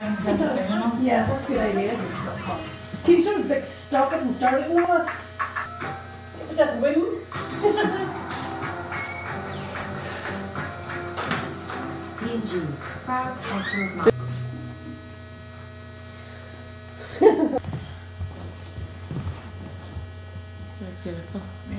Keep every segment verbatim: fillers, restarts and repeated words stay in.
Yeah, that's a good idea. Can you sort of like stop it and start it and all that? Is that wind? That's beautiful. Resurrect my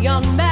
young man.